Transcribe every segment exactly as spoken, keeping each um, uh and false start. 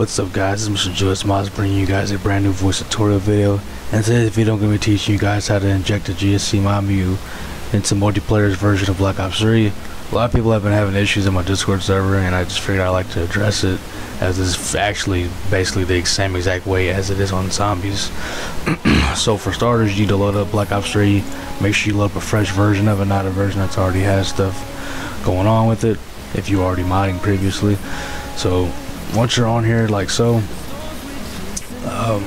What's up guys, it's Mister Julius Moz bringing you guys a brand new voice tutorial video, and today's video I'm going to be teaching you guys how to inject the G S C mod menu into multiplayer's version of Black Ops three. A lot of people have been having issues in my Discord server, and I just figured I'd like to address it, as it's actually basically the same exact way as it is on zombies. So for starters, you need to load up Black Ops three, make sure you load up a fresh version of it, not a version that's already has stuff going on with it, if you already modding previously. So once you're on here like so, um,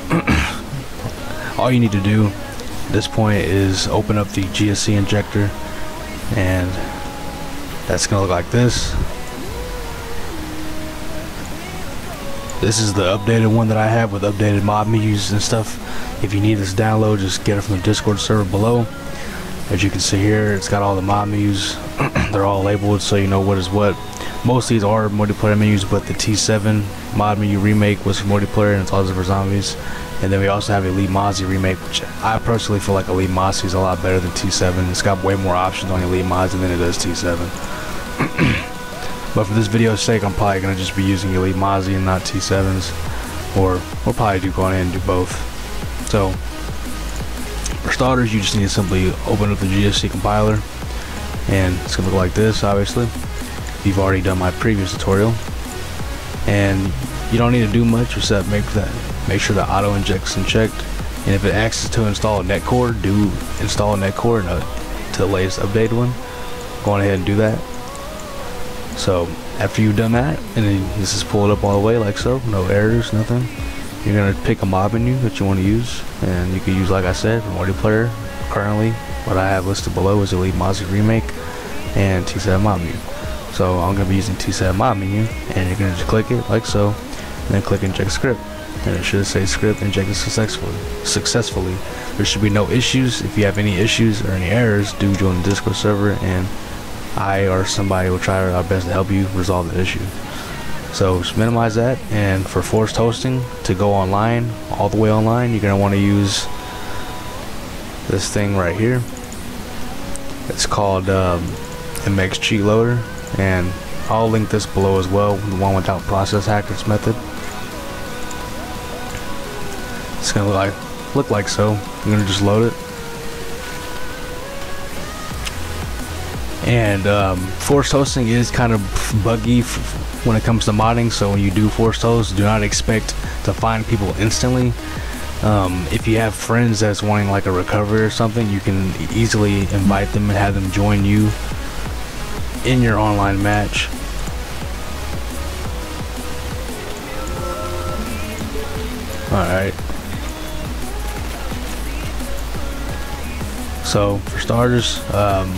all you need to do at this point is open up the G S C injector, and that's gonna look like this. This is the updated one that I have with updated mod menus and stuff. If you need this download, just get it from the Discord server below. As you can see here, it's got all the mod menus. They're all labeled so you know what is what. Most of these are multiplayer menus, but the T seven mod menu remake was for multiplayer and it's also for zombies. And then we also have Elite Mozzie remake, which I personally feel like Elite Mozzie is a lot better than T seven. It's got way more options on Elite Mozzie than it does T seven. But for this video's sake, I'm probably going to just be using Elite Mozzie and not T sevens. Or we'll probably do go in and do both. So for starters, you just need to simply open up the G S C compiler, and it's going to look like this, obviously. You've already done my previous tutorial, and you don't need to do much except make that make sure the auto injects and checked, and if it asks to install a netcore, do install a netcore to the latest update one. Go on ahead and do that. So after you've done that, and then this is pulled up all the way like so, no errors, nothing, you're gonna pick a mod menu that you want to use, and you can use, like I said, for multiplayer. Currently what I have listed below is Elite Mozzie remake and T seven mod menu. So I'm going to be using T seven mod menu, and you're going to just click it like so, and then click inject script, and it should say script injected successfully. Successfully, there should be no issues. If you have any issues or any errors, do join the Discord server, and I or somebody will try our best to help you resolve the issue. So just minimize that, and for forced hosting to go online, all the way online, you're going to want to use this thing right here. It's called um, M X Cheat Loader, and I'll link this below as well, the one without process hackers method. It's gonna look like, look like so. I'm gonna just load it, and um, forced hosting is kind of buggy f when it comes to modding, so when you do forced host, do not expect to find people instantly. Um, if you have friends that's wanting like a recovery or something, you can easily invite them and have them join you in your online match. Alright. So for starters, um,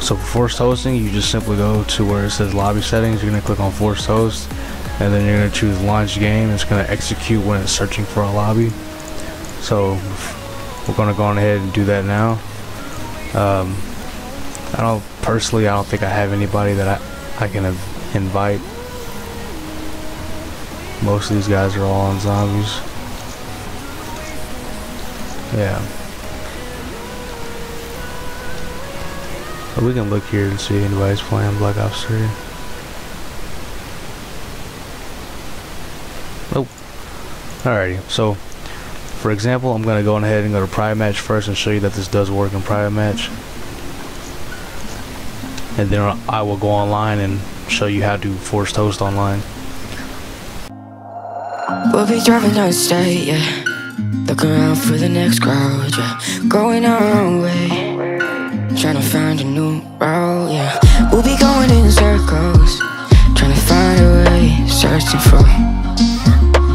so for forced hosting, you just simply go to where it says lobby settings, you're gonna click on forced host, and then you're gonna choose launch game. It's gonna execute when it's searching for a lobby. So we're gonna go on ahead and do that now. Um, I don't personally, I don't think I have anybody that I I can invite. Most of these guys are all on zombies. Yeah. But we can look here and see if anybody's playing Black Ops three. Nope. Alrighty. So, for example, I'm gonna go on ahead and go to private match first and show you that this does work in private match, and then I will go online and show you how to force host online. We'll be driving down the state, yeah. Looking around for the next crowd, yeah. Going our own way, trying to find a new route, yeah. We'll be going in circles, trying to find a way, searching for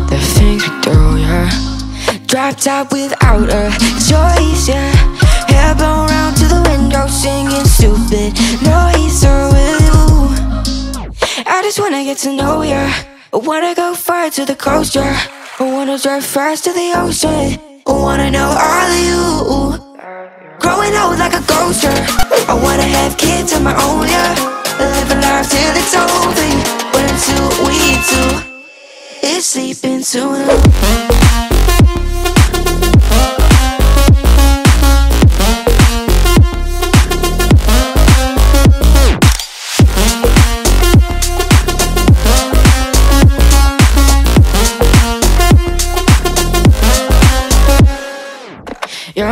the things we do, yeah. Drop top without a choice, yeah. Hair blown round to the window, singing stupid noise with you. I just wanna get to know ya. I wanna go far to the coast, yeah. I wanna drive fast to the ocean. I wanna know all of you. Growing old like a ghost, yeah. I wanna have kids of my own, yeah. Live a life till it's over. But until we do, it's sleeping soon.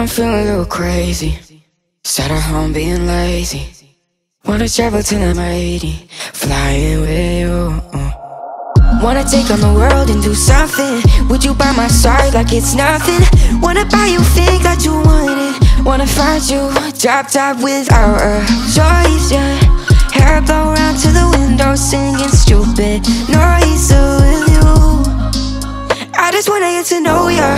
I'm feeling a little crazy. Sat at home being lazy. Wanna travel till I'm eighty, flying with you. Wanna take on the world and do something. Would you buy my side like it's nothing? Wanna buy you think that you want it. Wanna find you, drop top without a choice, yeah. Hair blow round to the window singing stupid noise with you. I just wanna get to know ya.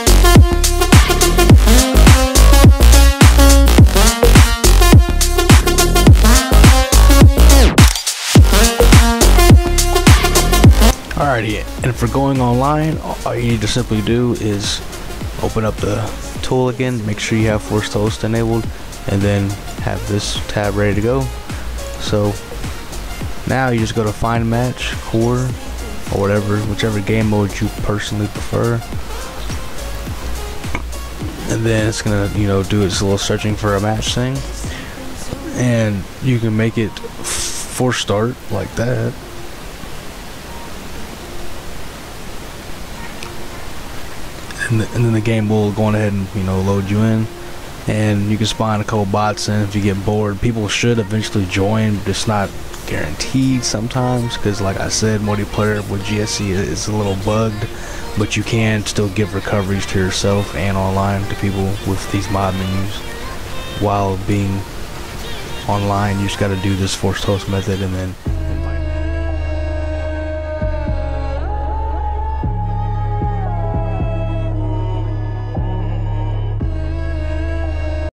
Alrighty, and for going online, all you need to simply do is open up the tool again, make sure you have forced host enabled, and then have this tab ready to go. So now you just go to find match, core, or whatever, whichever game mode you personally prefer. And then it's gonna, you know, do its little searching for a match thing. And you can make it force start like that. And then the game will go on ahead and, you know, load you in, and you can spawn a couple bots in if you get bored. People should eventually join, but it's not guaranteed sometimes because, like I said, multiplayer with G S C is a little bugged, but you can still give recoveries to yourself and online to people with these mod menus while being online. You just got to do this forced host method and then